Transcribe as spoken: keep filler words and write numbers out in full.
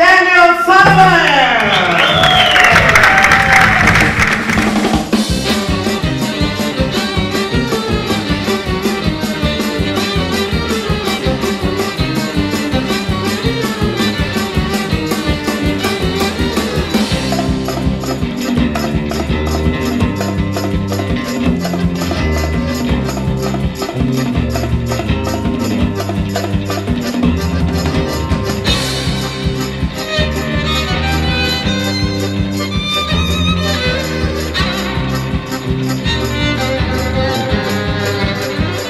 Daniel Sullivan!